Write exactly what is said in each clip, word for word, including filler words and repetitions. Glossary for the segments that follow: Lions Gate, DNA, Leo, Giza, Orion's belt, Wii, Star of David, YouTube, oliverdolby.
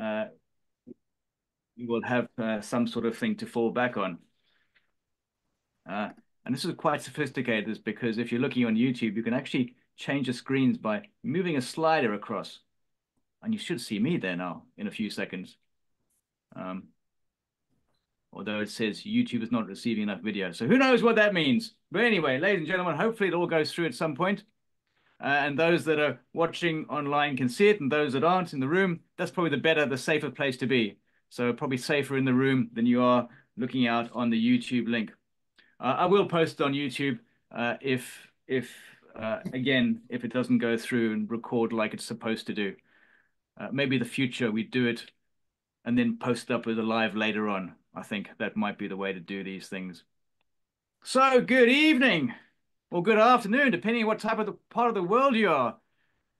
uh, you will have uh, some sort of thing to fall back on. Uh, and this is quite sophisticated because if you're looking on YouTube, you can actually change the screens by moving a slider across. And you should see me there now in a few seconds. Um, although it says YouTube is not receiving enough video. So who knows what that means? But anyway, ladies and gentlemen, hopefully it all goes through at some point. Uh, and those that are watching online can see it, and those that aren't in the room, that's probably the better, the safer place to be. So probably safer in the room than you are looking out on the YouTube link. Uh, I will post it on YouTube uh, if, if uh, again, if it doesn't go through and record like it's supposed to do. Uh, maybe in the future we do it and then post it up as a live later on. I think that might be the way to do these things. So good evening or good afternoon, depending on what type of the part of the world you are.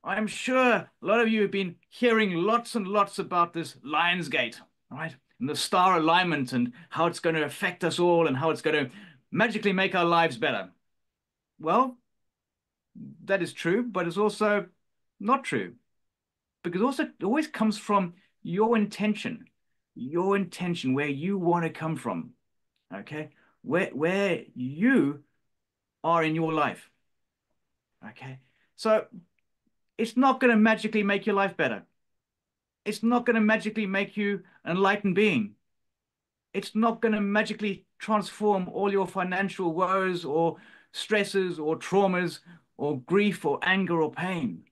I'm sure a lot of you have been hearing lots and lots about this Lions Gate, right? And the star alignment and how it's going to affect us all and how it's going to magically make our lives better. Well, that is true, but it's also not true. Because also it always comes from your intention, your intention, where you want to come from, okay? Where, where you are in your life, okay? So it's not going to magically make your life better. It's not going to magically make you an enlightened being. It's not going to magically transform all your financial woes or stresses or traumas or grief or anger or pain.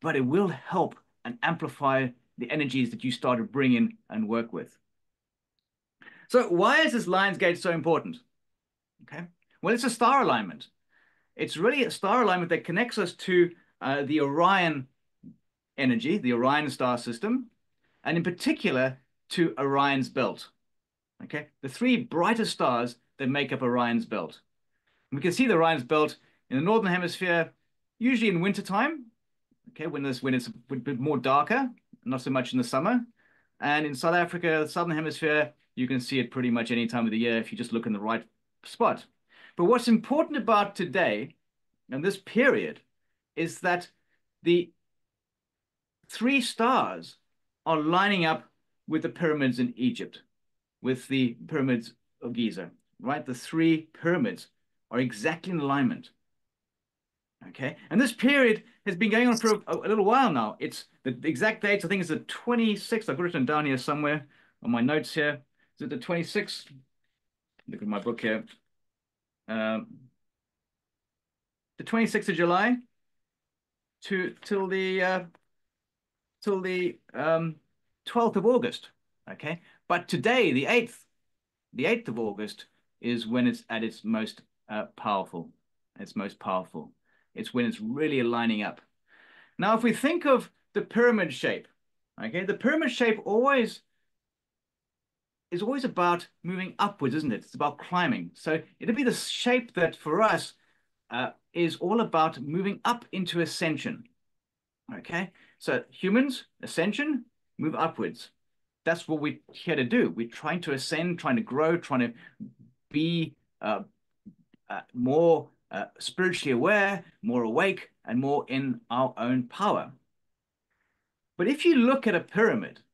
But it will help and amplify the energies that you start to bring in and work with. So why is this Lions Gate so important? Okay, well, it's a star alignment. It's really a star alignment that connects us to uh, the Orion energy, the Orion star system, and in particular to Orion's belt. Okay, the three brightest stars that make up Orion's belt. And we can see the Orion's belt in the northern hemisphere, usually in wintertime, okay, when this when it's a bit more darker, not so much in the summer. And in South Africa, the southern hemisphere, you can see it pretty much any time of the year if you just look in the right spot. But what's important about today and this period is that the three stars are lining up with the pyramids in Egypt, with the pyramids of Giza, right? The three pyramids are exactly in alignment. Okay, and this period has been going on for a, a little while now. It's the exact dates, I think it's the twenty-sixth. I've written down here somewhere on my notes here. Is it the twenty-sixth? Look at my book here. Um, the twenty-sixth of July to till the uh, till the um, twelfth of August. Okay, but today the eighth, the eighth of August is when it's at its most uh, powerful. Its most powerful. It's when it's really aligning up. Now, if we think of the pyramid shape, okay, the pyramid shape always is always about moving upwards, isn't it? It's about climbing. So it'll be the shape that for us uh, is all about moving up into ascension, okay? So humans, ascension, move upwards. That's what we're here to do. We're trying to ascend, trying to grow, trying to be uh, uh, more Uh, spiritually aware, more awake, and more in our own power. But if you look at a pyramid,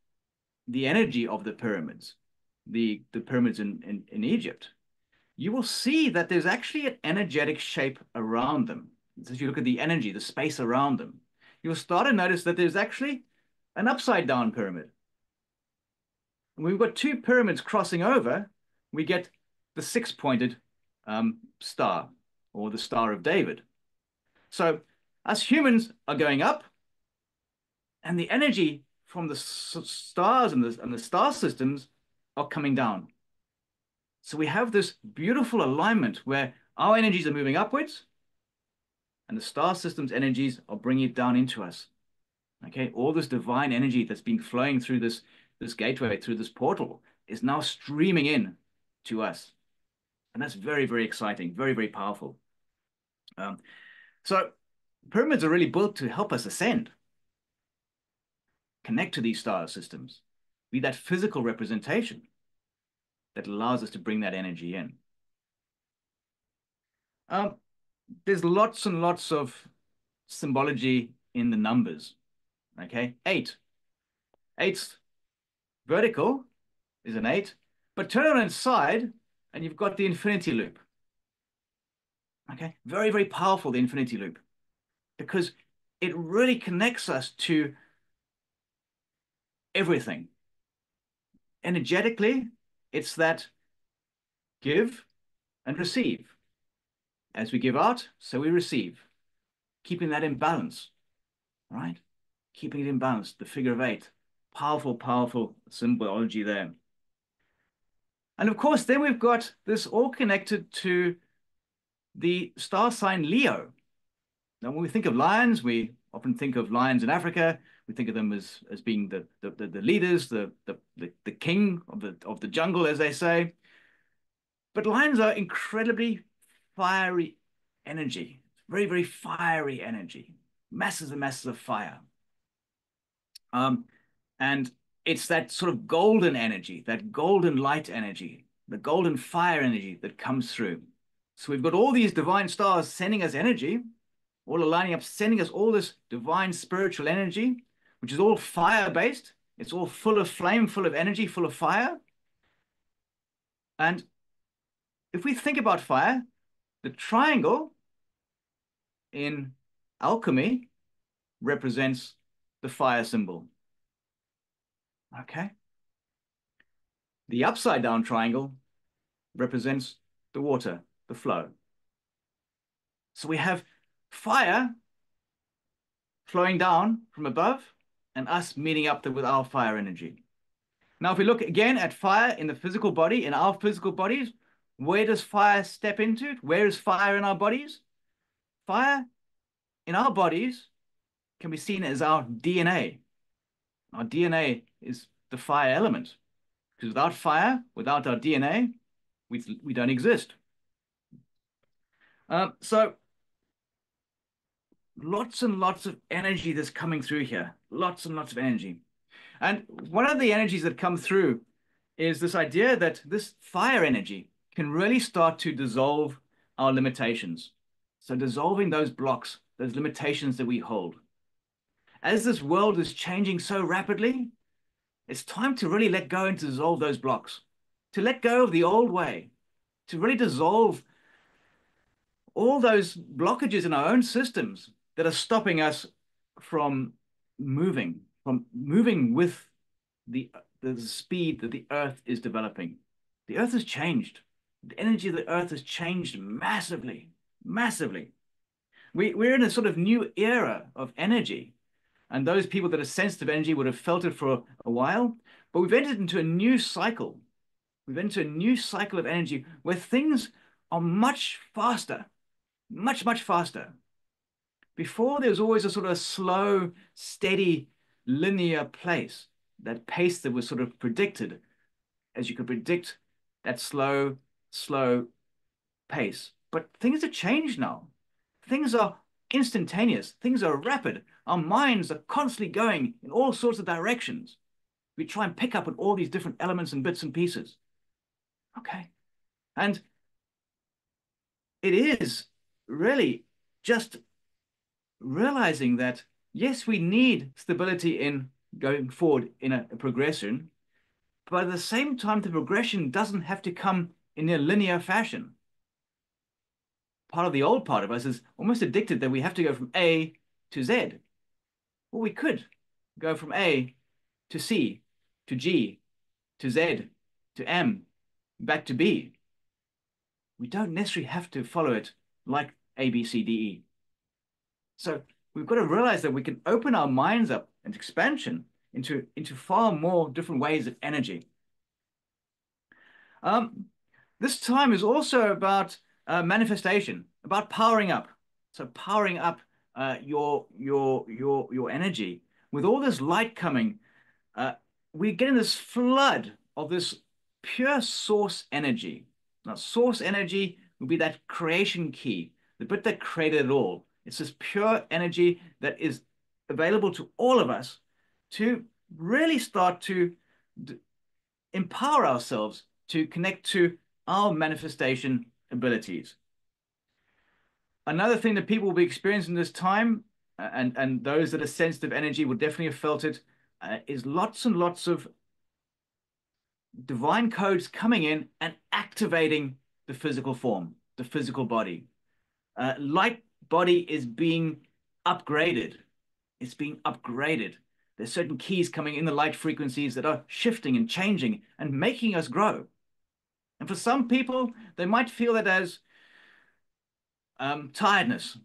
the energy of the pyramids, the, the pyramids in, in, in Egypt, you will see that there's actually an energetic shape around them. So if you look at the energy, the space around them, you'll start to notice that there's actually an upside-down pyramid. And we've got two pyramids crossing over, we get the six-pointed um, star, or the Star of David. So us humans are going up, and the energy from the stars and the, and the star systems are coming down. So we have this beautiful alignment where our energies are moving upwards, and the star system's energies are bringing it down into us. Okay, all this divine energy that's been flowing through this, this gateway, through this portal, is now streaming in to us. And that's very, very exciting, very, very powerful. Um, so pyramids are really built to help us ascend, connect to these star systems, be that physical representation that allows us to bring that energy in. Um, there's lots and lots of symbology in the numbers, okay? Eight. eight's vertical is an eight, but turn it inside and you've got the infinity loop. Okay, very, very powerful, the infinity loop, because it really connects us to everything. Energetically, it's that give and receive. As we give out, so we receive, keeping that in balance, right? Keeping it in balance, the figure of eight. Powerful, powerful symbology there. And of course, then we've got this all connected to the star sign Leo. Now, when we think of lions, we often think of lions in Africa. We think of them as, as being the, the, the, the leaders, the, the, the, the king of the, of the jungle, as they say. But lions are incredibly fiery energy, very, very fiery energy, masses and masses of fire. Um, and it's that sort of golden energy, that golden light energy, the golden fire energy that comes through. So we've got all these divine stars sending us energy, all aligning up, sending us all this divine spiritual energy, which is all fire-based. It's all full of flame, full of energy, full of fire. And if we think about fire, the triangle in alchemy represents the fire symbol. Okay? The upside-down triangle represents the water, the flow. So we have fire flowing down from above and us meeting up with our fire energy. Now, if we look again at fire in the physical body, in our physical bodies, where does fire step into it? Where is fire in our bodies? Fire in our bodies can be seen as our D N A. Our D N A is the fire element, because without fire, without our D N A, we, we don't exist. Um, so lots and lots of energy that's coming through here, lots and lots of energy. And one of the energies that come through is this idea that this fire energy can really start to dissolve our limitations. So dissolving those blocks, those limitations that we hold. As this world is changing so rapidly, it's time to really let go and dissolve those blocks, to let go of the old way, to really dissolve all those blockages in our own systems that are stopping us from moving, from moving with the, the speed that the earth is developing. The earth has changed. The energy of the earth has changed massively, massively. We, we're in a sort of new era of energy. And those people that are sensitive energy would have felt it for a while, but we've entered into a new cycle. We've entered into a new cycle of energy where things are much faster, much, much faster. Before, there was always a sort of slow, steady, linear pace, that pace that was sort of predicted, as you could predict that slow, slow pace. But things have changed now. Things are instantaneous. Things are rapid. Our minds are constantly going in all sorts of directions. We try and pick up on all these different elements and bits and pieces. Okay. And it is really just realizing that, yes, we need stability in going forward in a, a progression, but at the same time, the progression doesn't have to come in a linear fashion. Part of the old part of us is almost addicted that we have to go from A to Z. Well, we could go from A to C, to G, to Z, to M, back to B. We don't necessarily have to follow it like A, B, C, D, E. So we've got to realize that we can open our minds up and expansion into, into far more different ways of energy. Um, this time is also about Uh, manifestation, about powering up. So powering up uh, your, your, your, your energy. With all this light coming, uh, we're getting this flood of this pure source energy. Now, source energy would be that creation key, the bit that created it all. It's this pure energy that is available to all of us to really start to empower ourselves to connect to our manifestation abilities. Another thing that people will be experiencing this time, and, and those that are sensitive energy will definitely have felt it, uh, is lots and lots of divine codes coming in and activating the physical form, the physical body. Uh, light body is being upgraded. It's being upgraded. There's certain keys coming in the light frequencies that are shifting and changing and making us grow. And for some people, they might feel it as um, tiredness,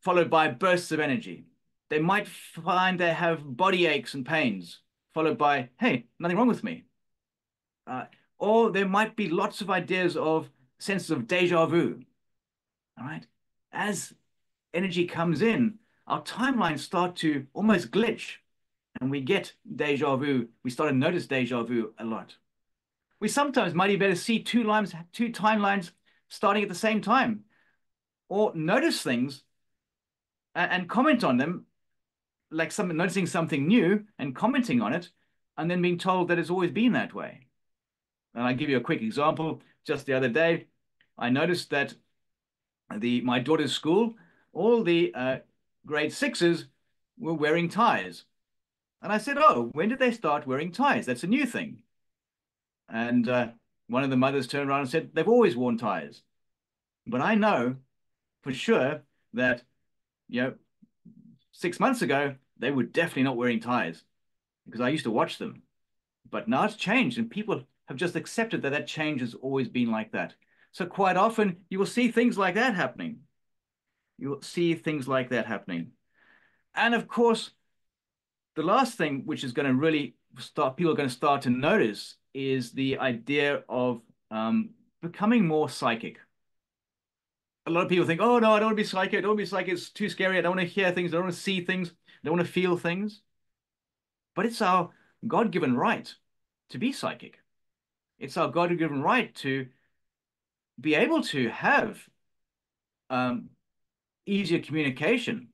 followed by bursts of energy. They might find they have body aches and pains, followed by, hey, nothing wrong with me. Uh, or there might be lots of ideas of senses of deja vu. All right. As energy comes in, our timelines start to almost glitch, and we get deja vu. We start to notice deja vu a lot. We sometimes might even see two lines, two timelines starting at the same time, or notice things and, and comment on them, like some, noticing something new and commenting on it, and then being told that it's always been that way. And I'll give you a quick example. Just the other day, I noticed that the my daughter's school, all the uh, grade sixes were wearing ties. And I said, oh, when did they start wearing ties? That's a new thing. And uh, one of the mothers turned around and said, they've always worn ties. But I know for sure that, you know, six months ago, they were definitely not wearing ties because I used to watch them. But now it's changed, and people have just accepted that that change has always been like that. So quite often, you will see things like that happening. You will see things like that happening. And of course, the last thing which is going to really start, people are going to start to notice, is the idea of um, becoming more psychic. A lot of people think, oh, no, I don't want to be psychic. I don't want to be psychic. It's too scary. I don't want to hear things. I don't want to see things. I don't want to feel things. But it's our God-given right to be psychic. It's our God-given right to be able to have um, easier communication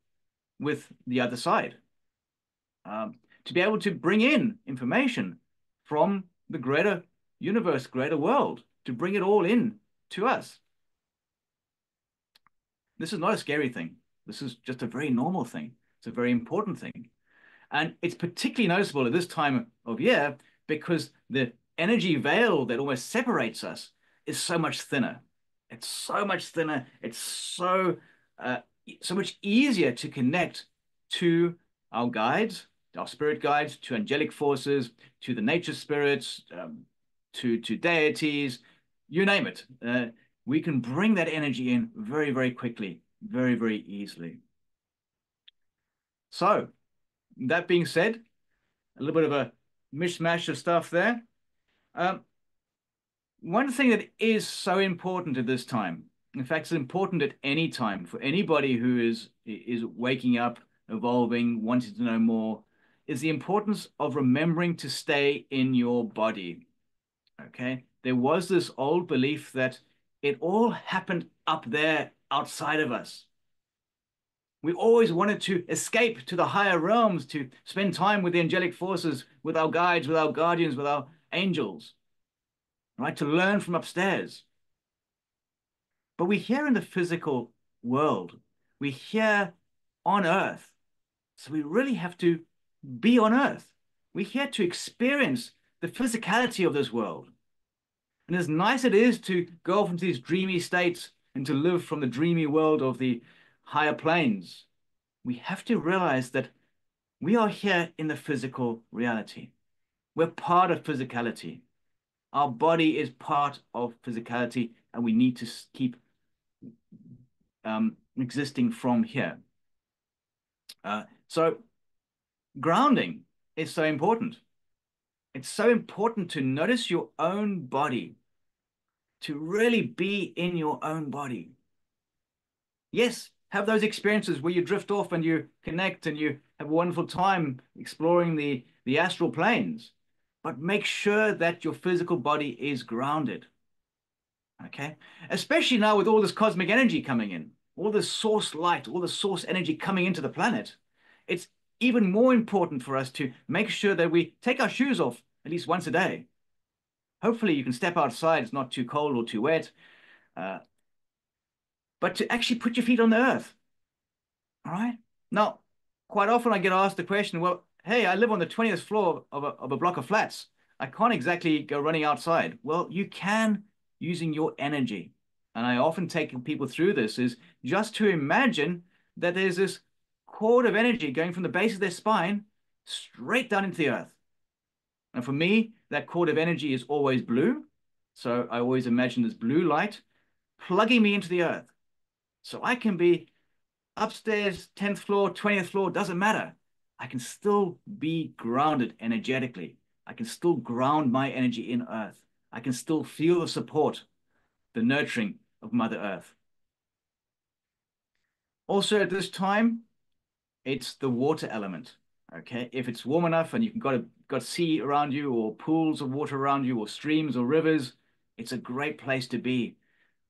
with the other side. Um, to be able to bring in information from the greater universe, greater world, to bring it all in to us. This is not a scary thing. This is just a very normal thing. It's a very important thing. And it's particularly noticeable at this time of year because the energy veil that almost separates us is so much thinner. It's so much thinner. It's so, uh, so much easier to connect to our guides, our spirit guides, to angelic forces, to the nature spirits, um, to, to deities, you name it. Uh, we can bring that energy in very, very quickly, very, very easily. So that being said, a little bit of a mishmash of stuff there. Um, one thing that is so important at this time, in fact, it's important at any time for anybody who is, is waking up, evolving, wanting to know more, is the importance of remembering to stay in your body, okay? There was this old belief that it all happened up there outside of us. We always wanted to escape to the higher realms, to spend time with the angelic forces, with our guides, with our guardians, with our angels, right? To learn from upstairs. But we're here in the physical world. We're here on Earth. So we really have to be on Earth. We're here to experience the physicality of this world. And as nice it is to go off into these dreamy states and to live from the dreamy world of the higher planes, we have to realize that we are here in the physical reality. We're part of physicality. Our body is part of physicality, and we need to keep um, existing from here. Uh, so grounding is so important. It's so important to notice your own body, to really be in your own body. Yes, have those experiences where you drift off and you connect and you have a wonderful time exploring the, the astral planes, but make sure that your physical body is grounded, okay? Especially now with all this cosmic energy coming in, all this source light, all the source energy coming into the planet, it's even more important for us to make sure that we take our shoes off at least once a day. Hopefully you can step outside, it's not too cold or too wet, uh, but to actually put your feet on the earth, all right? Now, quite often I get asked the question, well, hey, I live on the twentieth floor of a, of a block of flats. I can't exactly go running outside. Well, you can using your energy. And I often take people through this is just to imagine that there's this cord of energy going from the base of their spine straight down into the earth. And for me, that cord of energy is always blue. So I always imagine this blue light plugging me into the earth. So I can be upstairs, tenth floor, twentieth floor, doesn't matter. I can still be grounded energetically. I can still ground my energy in earth. I can still feel the support, the nurturing of Mother Earth. Also at this time, it's the water element, okay? If it's warm enough and you've got a got sea around you or pools of water around you or streams or rivers, it's a great place to be,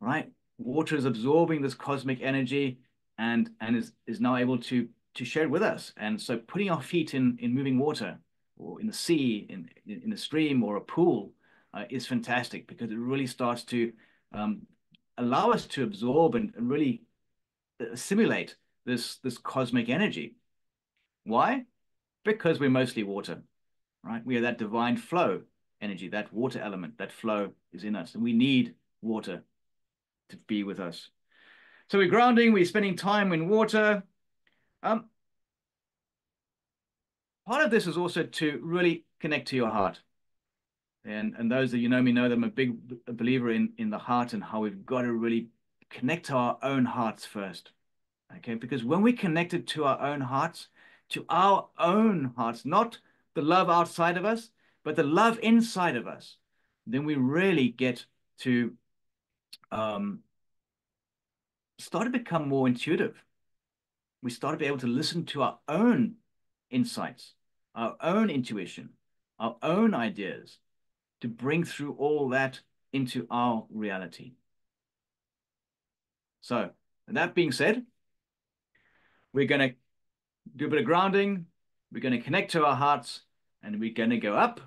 right? Water is absorbing this cosmic energy and, and is, is now able to, to share it with us. And so putting our feet in, in moving water or in the sea, in, in a stream or a pool uh, is fantastic because it really starts to um, allow us to absorb and, and really assimilate this, this cosmic energy. Why? Because we're mostly water, right? We are that divine flow energy, that water element, that flow is in us. And we need water to be with us. So we're grounding, we're spending time in water. Um, Part of this is also to really connect to your heart. And, and those that you know me know that I'm a big believer in, in the heart and how we've got to really connect to our own hearts first. Okay, because when we connected to our own hearts, to our own hearts, not the love outside of us, but the love inside of us, then we really get to um, start to become more intuitive. We start to be able to listen to our own insights, our own intuition, our own ideas, to bring through all that into our reality. So that being said, we're going to do a bit of grounding, we're going to connect to our hearts, and we're going to go up,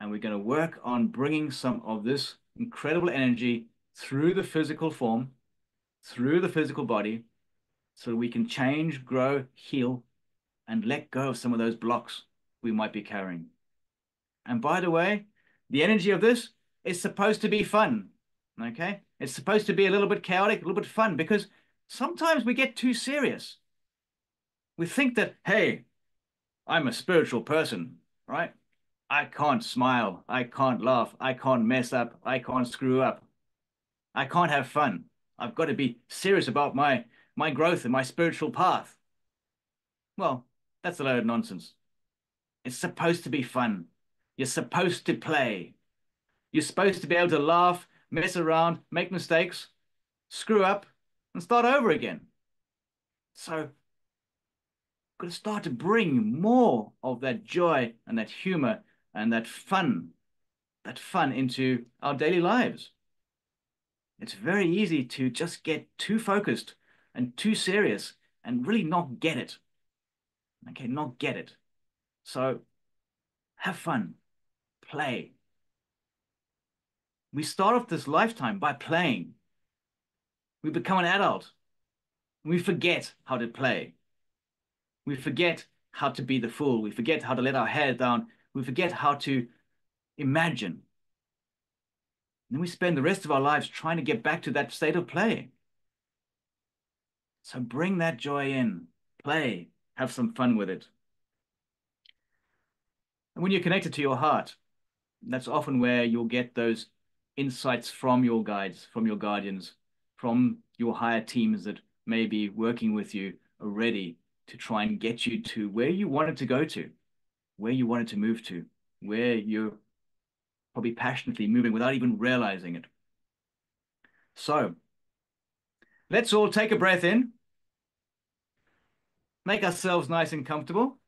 and we're going to work on bringing some of this incredible energy through the physical form, through the physical body, so we can change, grow, heal, and let go of some of those blocks we might be carrying. And by the way, the energy of this is supposed to be fun, okay? It's supposed to be a little bit chaotic, a little bit fun, because sometimes we get too serious. We think that, hey, I'm a spiritual person, right? I can't smile, I can't laugh, I can't mess up, I can't screw up. I can't have fun. I've got to be serious about my, my growth and my spiritual path. Well, that's a load of nonsense. It's supposed to be fun. You're supposed to play. You're supposed to be able to laugh, mess around, make mistakes, screw up, and start over again. So you've got to start to bring more of that joy and that humor and that fun, that fun into our daily lives. It's very easy to just get too focused and too serious and really not get it. Okay, not get it. So have fun, play. We start off this lifetime by playing. We become an adult. We forget how to play. We forget how to be the fool. We forget how to let our hair down. We forget how to imagine. And then we spend the rest of our lives trying to get back to that state of play. So bring that joy in, play. Have some fun with it. And when you're connected to your heart, that's often where you'll get those insights from your guides, from your guardians, from your higher teams that may be working with you already to try and get you to where you wanted to go to, where you wanted to move to, where you're probably passionately moving without even realizing it. So let's all take a breath in. Make ourselves nice and comfortable.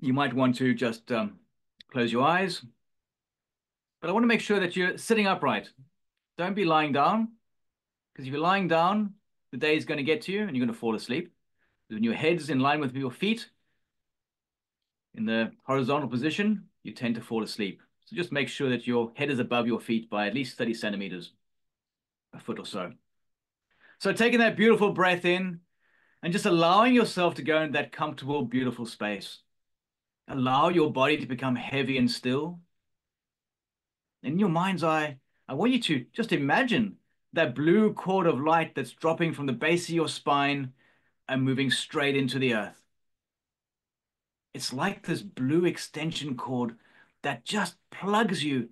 You might want to just um, close your eyes, but I want to make sure that you're sitting upright. Don't be lying down, because if you're lying down, the day is going to get to you and you're going to fall asleep. When your head's in line with your feet, in the horizontal position, you tend to fall asleep. So just make sure that your head is above your feet by at least thirty centimeters, a foot or so. So taking that beautiful breath in and just allowing yourself to go into that comfortable, beautiful space. Allow your body to become heavy and still. In your mind's eye, I want you to just imagine that blue cord of light that's dropping from the base of your spine and moving straight into the earth. It's like this blue extension cord that just plugs you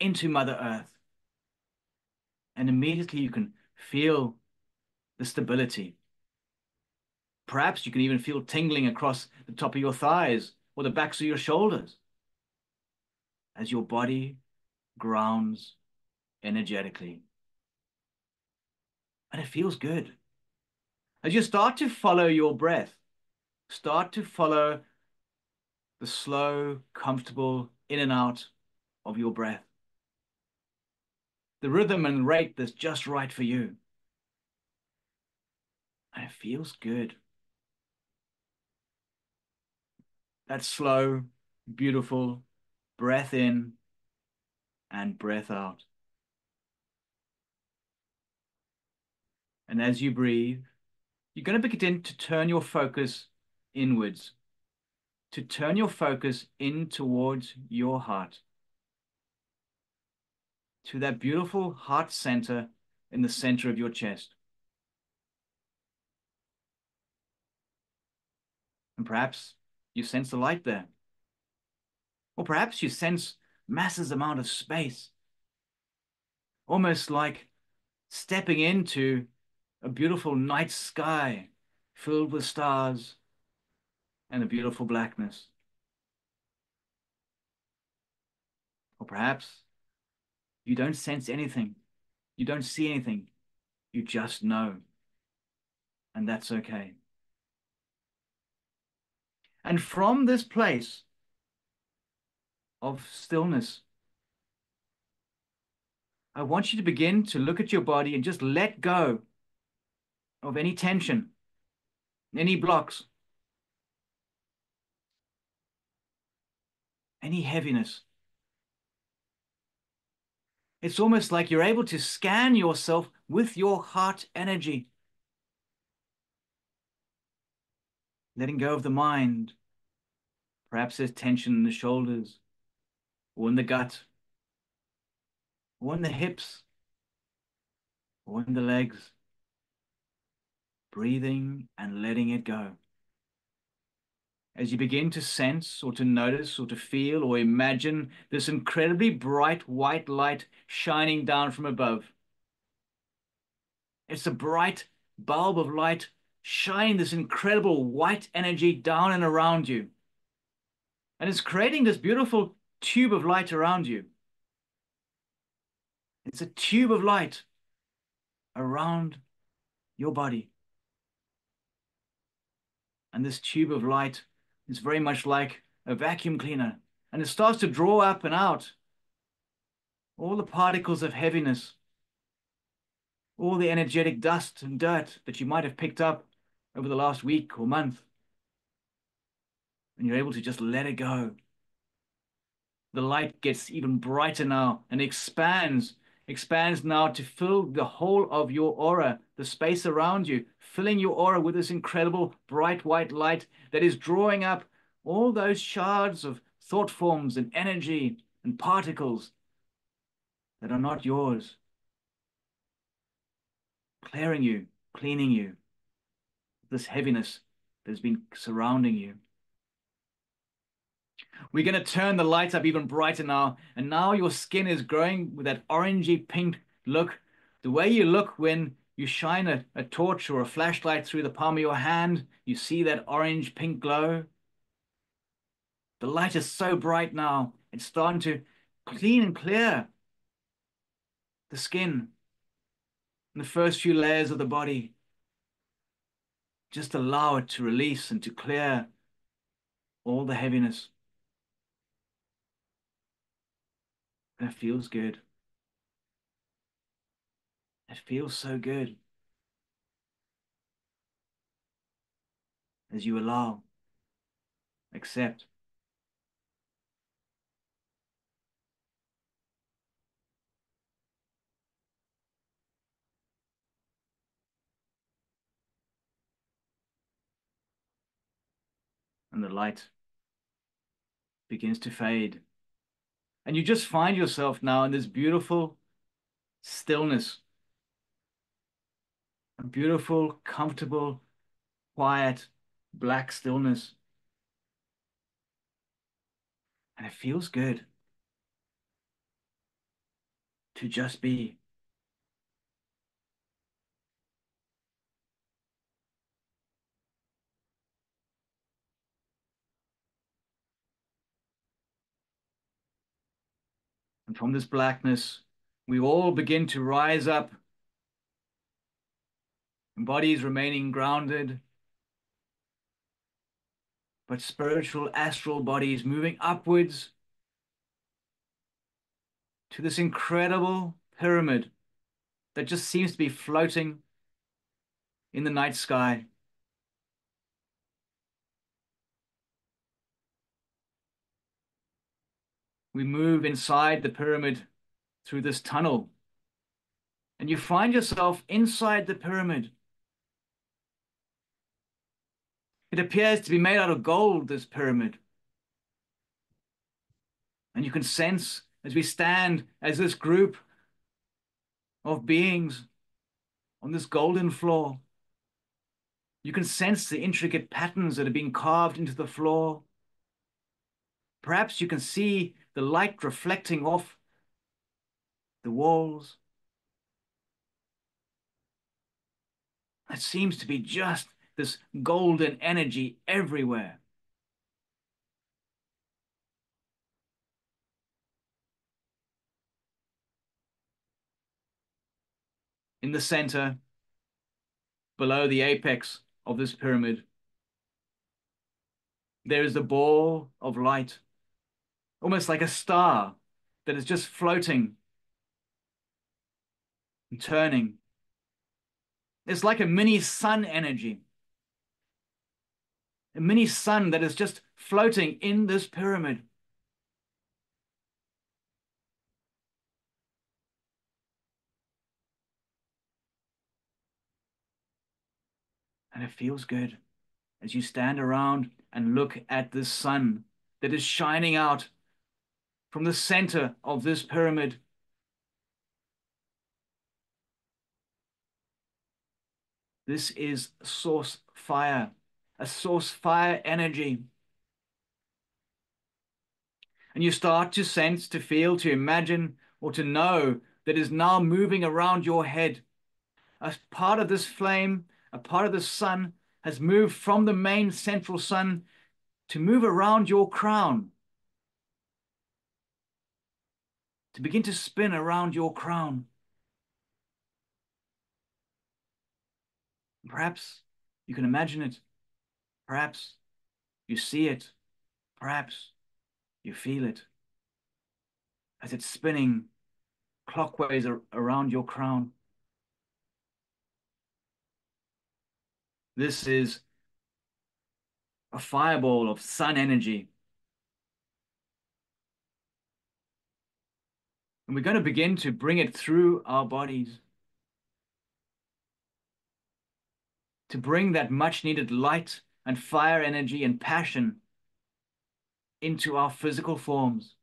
into Mother Earth. And immediately you can feel the stability. Perhaps you can even feel tingling across the top of your thighs or the backs of your shoulders as your body grounds energetically. And it feels good. As you start to follow your breath, start to follow the slow, comfortable in and out of your breath. The rhythm and rate that's just right for you. And it feels good. That slow, beautiful breath in and breath out. And as you breathe, you're going to begin to turn your focus inwards, to turn your focus in towards your heart, to that beautiful heart center in the center of your chest. And perhaps you sense the light there. Or perhaps you sense massive amount of space, almost like stepping into a beautiful night sky filled with stars and a beautiful blackness. Or perhaps you don't sense anything. You don't see anything. You just know. And that's okay. And from this place of stillness, I want you to begin to look at your body and just let go of any tension, any blocks, any heaviness. It's almost like you're able to scan yourself with your heart energy. Letting go of the mind. Perhaps there's tension in the shoulders, or in the gut, or in the hips, or in the legs. Breathing and letting it go. As you begin to sense or to notice or to feel or imagine this incredibly bright white light shining down from above. It's a bright bulb of light shining this incredible white energy down and around you. And it's creating this beautiful tube of light around you. It's a tube of light around your body. And this tube of light is very much like a vacuum cleaner. And it starts to draw up and out all the particles of heaviness, all the energetic dust and dirt that you might have picked up over the last week or month. And you're able to just let it go. The light gets even brighter now and expands, expands now to fill the whole of your aura, the space around you, filling your aura with this incredible bright white light that is drawing up all those shards of thought forms and energy and particles that are not yours. Clearing you, cleaning you, this heaviness that has been surrounding you. We're going to turn the light up even brighter now, and now your skin is growing with that orangey pink look, the way you look when you shine a, a torch or a flashlight through the palm of your hand. You see that orange pink glow. The light is so bright now, it's starting to clean and clear the skin and the first few layers of the body. Just allow it to release and to clear all the heaviness. And it feels good. It feels so good. As you allow, accept. and the light begins to fade. And you just find yourself now in this beautiful stillness, a beautiful, comfortable, quiet, black stillness. And it feels good to just be. And from this blackness, we all begin to rise up, bodies remaining grounded, but spiritual, astral bodies moving upwards to this incredible pyramid that just seems to be floating in the night sky. We move inside the pyramid through this tunnel, and you find yourself inside the pyramid. It appears to be made out of gold, this pyramid. And you can sense, as we stand as this group of beings on this golden floor, you can sense the intricate patterns that are being carved into the floor. Perhaps you can see the light reflecting off the walls. It seems to be just this golden energy everywhere. In the center, below the apex of this pyramid, there is the ball of light, almost like a star that is just floating and turning. It's like a mini sun energy, a mini sun that is just floating in this pyramid. And it feels good as you stand around and look at this sun that is shining out from the center of this pyramid. This is source fire, a source fire energy. And you start to sense, to feel, to imagine, or to know that is now moving around your head. A part of this flame, a part of the sun has moved from the main central sun to move around your crown, to begin to spin around your crown. Perhaps you can imagine it. Perhaps you see it. Perhaps you feel it as it's spinning clockwise around your crown. This is a fireball of sun energy. And we're going to begin to bring it through our bodies, to bring that much-needed light and fire energy and passion into our physical forms.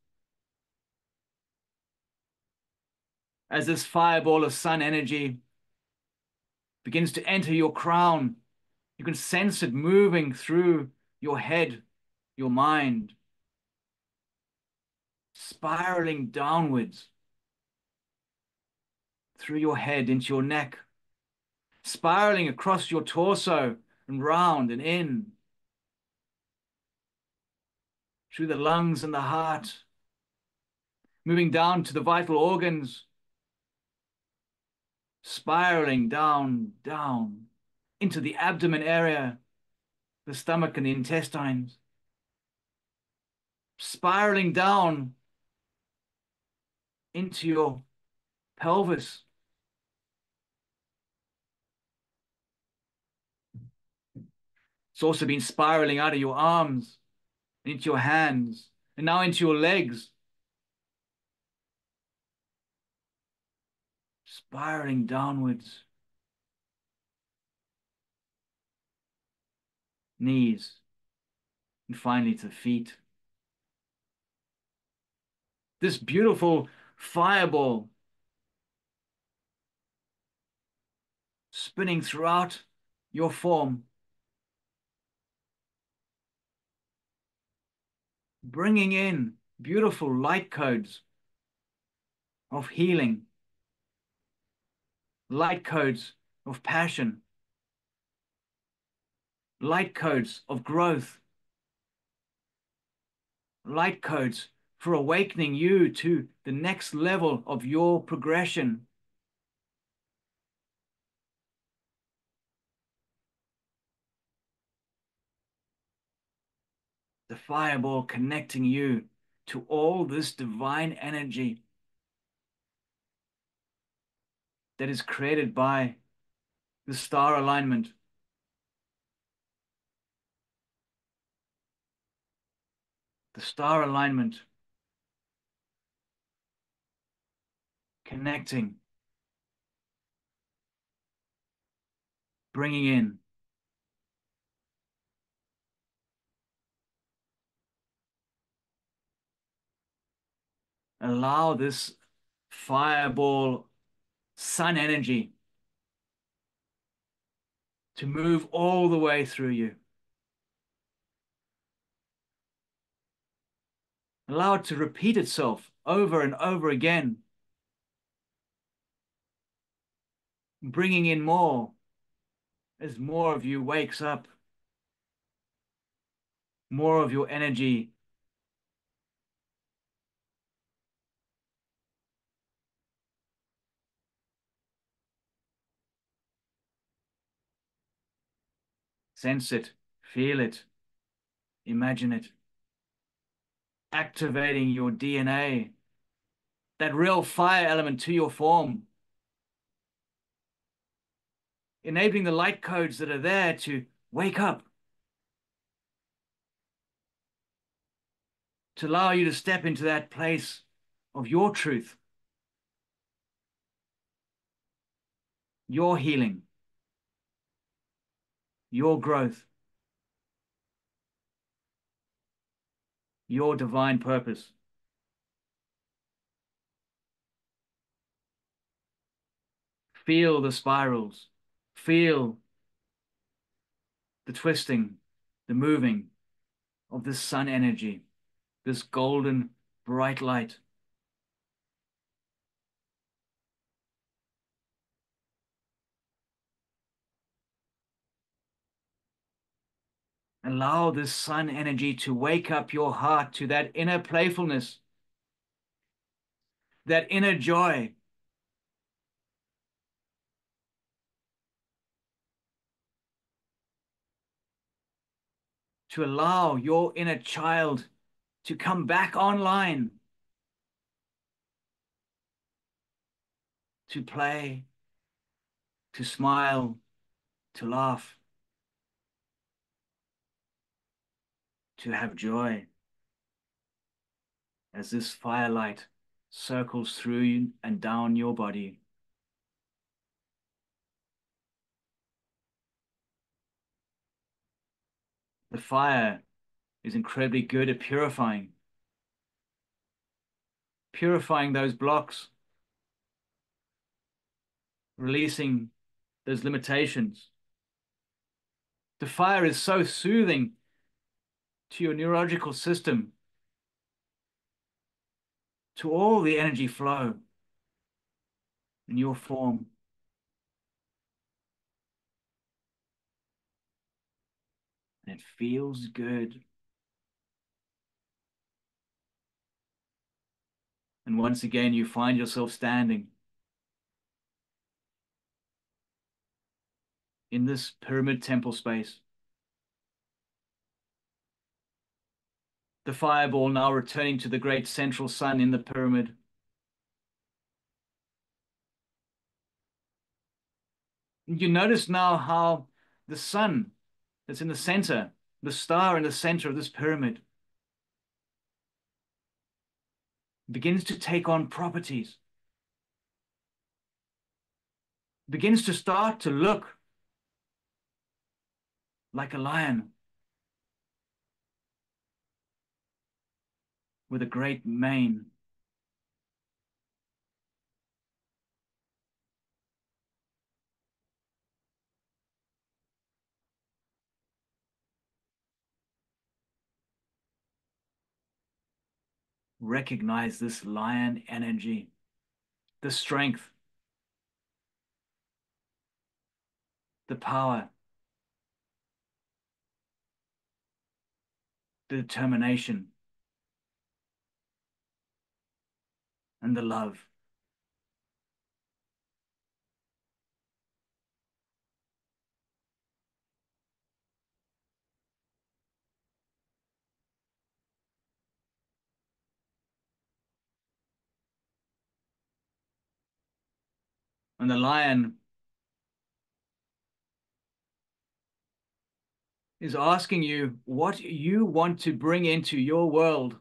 As this fireball of sun energy begins to enter your crown, you can sense it moving through your head, your mind, spiraling downwards through your head into your neck, spiraling across your torso and round and in, through the lungs and the heart, moving down to the vital organs, spiraling down, down, into the abdomen area, the stomach and the intestines, spiraling down into your pelvis, it's also been spiraling out of your arms, into your hands, and now into your legs. Spiraling downwards. Knees, and finally to feet. This beautiful fireball spinning throughout your form, bringing in beautiful light codes of healing, light codes of passion, light codes of growth, light codes for awakening you to the next level of your progression. The fireball connecting you to all this divine energy that is created by the star alignment. The star alignment connecting, bringing in allow this fireball sun energy to move all the way through you. Allow it to repeat itself over and over again, bringing in more as more of you wakes up, more of your energy . Sense it, feel it, imagine it. Activating your D N A, that real fire element to your form. Enabling the light codes that are there to wake up. To allow you to step into that place of your truth. Your healing. Your growth, your divine purpose. Feel the spirals, feel the twisting, the moving of this sun energy, this golden bright light. Allow this sun energy to wake up your heart to that inner playfulness, that inner joy. To allow your inner child to come back online, to play, to smile, to laugh. To have joy as this firelight circles through you and down your body. The fire is incredibly good at purifying, purifying those blocks, releasing those limitations. The fire is so soothing to your neurological system, to all the energy flow in your form. And it feels good. And once again, you find yourself standing in this pyramid temple space. The fireball now returning to the great central sun in the pyramid. You notice now how the sun that's in the center, the star in the center of this pyramid, begins to take on properties, begins to start to look like a lion. with a great mane. Recognize this lion energy, the strength, the power, the determination, and the love. And the lion is asking you what you want to bring into your world.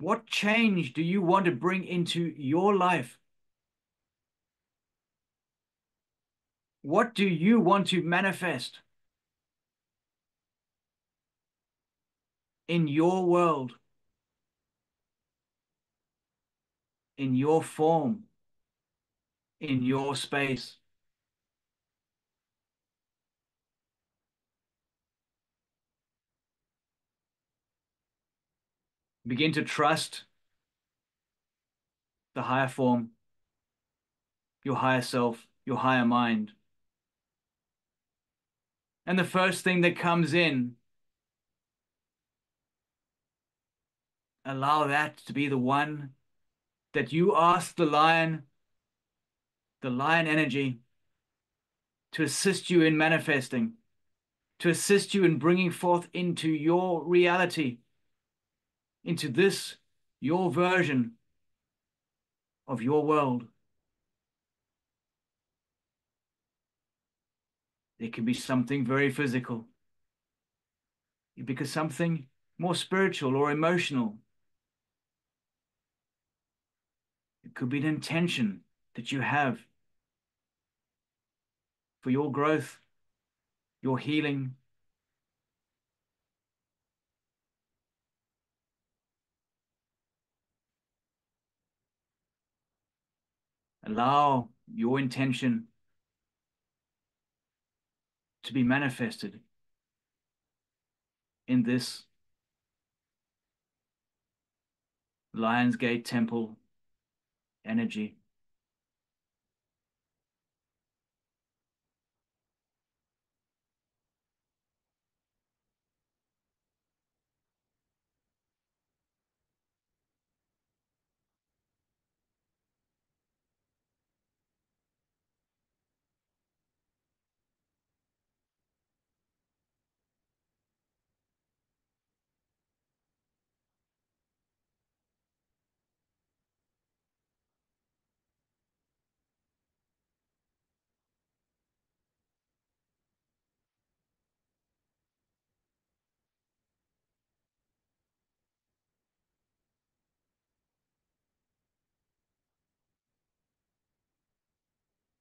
What change do you want to bring into your life? What do you want to manifest in your world? In your form, in your space. Begin to trust the higher form, your higher self, your higher mind. And the first thing that comes in, allow that to be the one that you ask the lion, the lion energy, to assist you in manifesting, to assist you in bringing forth into your reality, into this, your version of your world. It can be something very physical. It becomes something more spiritual or emotional. It could be an intention that you have for your growth, your healing. Allow your intention to be manifested in this Lions Gate Temple energy.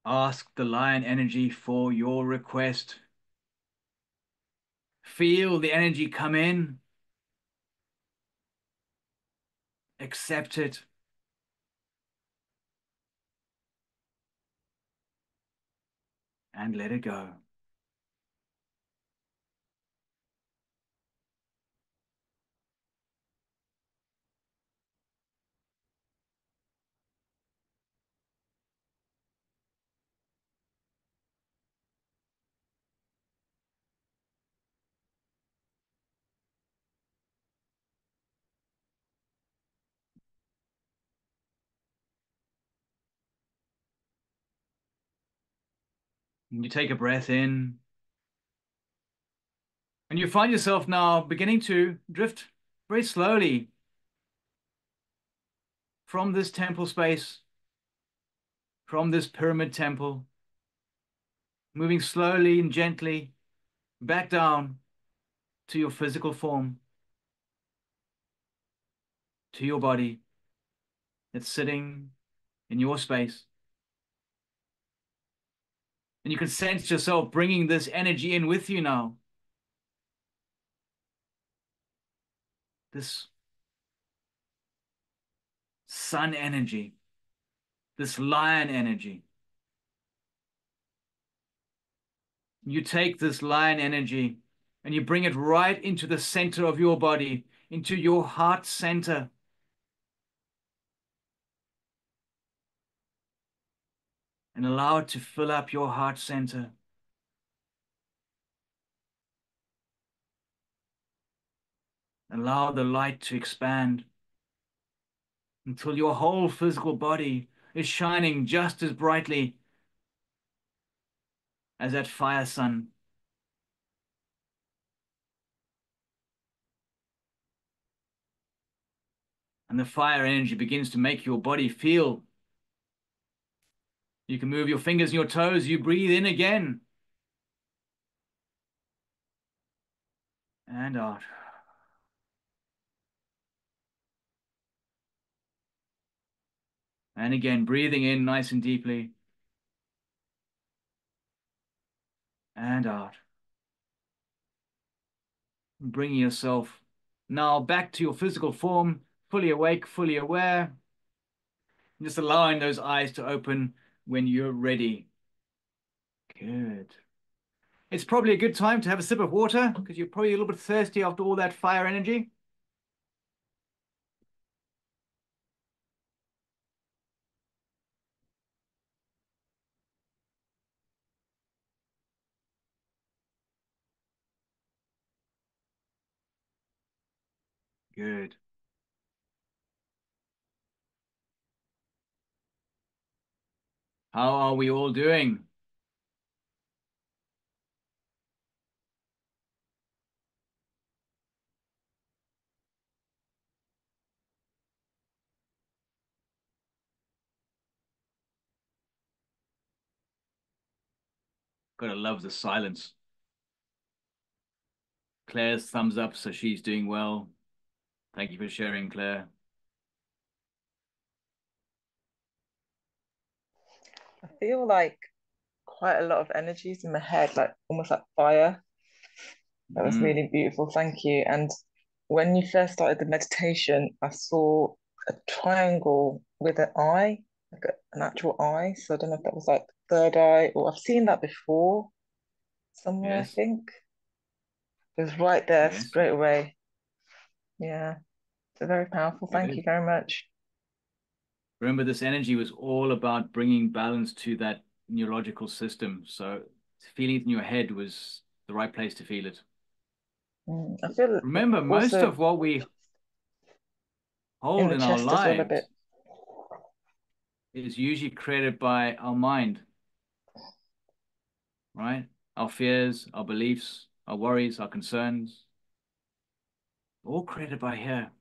Ask the lion energy for your request. Feel the energy come in. Accept it. And let it go. You take a breath in, and you find yourself now beginning to drift very slowly from this temple space, from this pyramid temple, moving slowly and gently back down to your physical form, to your body that's sitting in your space. And you can sense yourself bringing this energy in with you now. this sun energy, this lion energy. You take this lion energy and you bring it right into the center of your body, into your heart center. And allow it to fill up your heart center. Allow the light to expand until your whole physical body is shining just as brightly as that fire sun. And the fire energy begins to make your body feel. You can move your fingers and your toes. You breathe in again. And out. And again, breathing in nice and deeply. And out. Bringing yourself now back to your physical form, fully awake, fully aware. And just allowing those eyes to open when you're ready. Good. It's probably a good time to have a sip of water because you're probably a little bit thirsty after all that fire energy. Good. How are we all doing? Gotta love the silence. Claire's thumbs up, so she's doing well. Thank you for sharing, Claire. I feel like quite a lot of energies in my head, like almost like fire. That was mm. really beautiful. Thank you. And when you first started the meditation, I saw a triangle with an eye, like an actual eye. So I don't know if that was like third eye, or I've seen that before somewhere, yes. I think. It was right there, yes. Straight away. Yeah. So very powerful. Thank you very much. Remember, this energy was all about bringing balance to that neurological system. So feeling it in your head was the right place to feel it. Mm, I feel Remember, also, most of what we hold in, in our lives well is usually created by our mind, right? Our fears, our beliefs, our worries, our concerns, all created by here.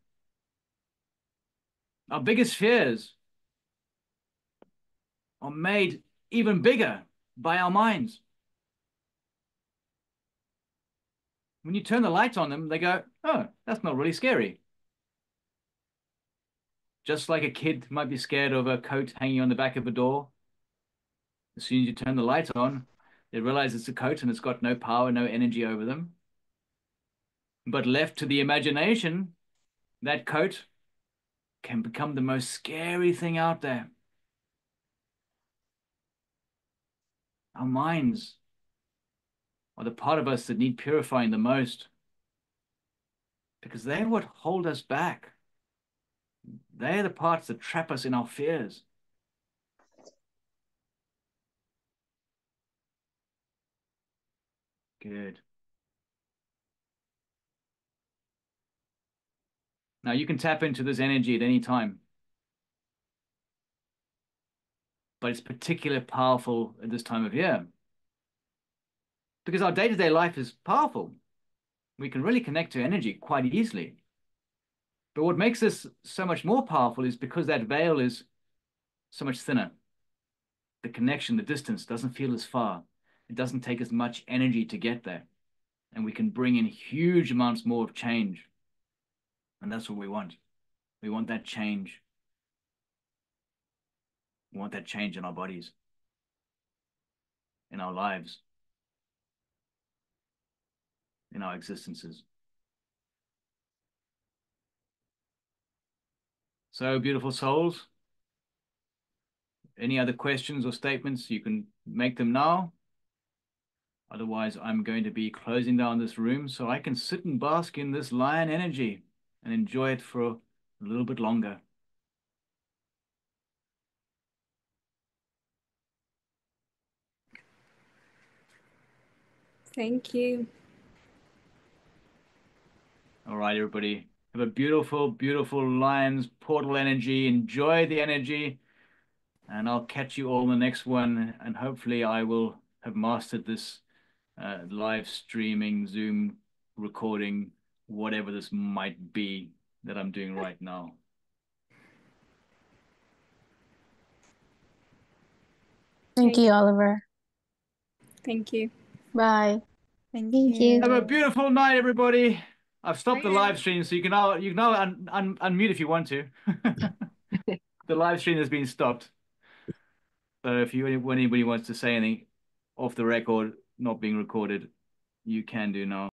Our biggest fears are made even bigger by our minds. When you turn the light on them, they go, oh, that's not really scary. Just like a kid might be scared of a coat hanging on the back of a door. As soon as you turn the light on, they realize it's a coat and it's got no power, no energy over them. But left to the imagination, that coat can become the most scary thing out there. Our minds are the part of us that need purifying the most, because they're what hold us back. They're the parts that trap us in our fears. Good. Now, you can tap into this energy at any time. But it's particularly powerful at this time of year. Because our day-to-day life is powerful. We can really connect to energy quite easily. But what makes this so much more powerful is because that veil is so much thinner. The connection, the distance doesn't feel as far. It doesn't take as much energy to get there. And we can bring in huge amounts more of change. And that's what we want. We want that change. We want that change in our bodies, in our lives, in our existences. So, beautiful souls, any other questions or statements, you can make them now. Otherwise, I'm going to be closing down this room so I can sit and bask in this lion energy and enjoy it for a little bit longer. Thank you. All right, everybody. Have a beautiful, beautiful lion's portal energy. Enjoy the energy. And I'll catch you all in the next one. And hopefully I will have mastered this Uh, live streaming, Zoom recording, whatever this might be that I'm doing right now. Thank, Thank you, Oliver. Thank you. Bye. Thank, Thank you. you. Have a beautiful night, everybody. I've stopped Bye. the live stream, so you can now you can now un un unmute if you want to. The live stream has been stopped. So if you when anybody wants to say anything off the record, not being recorded, you can do now.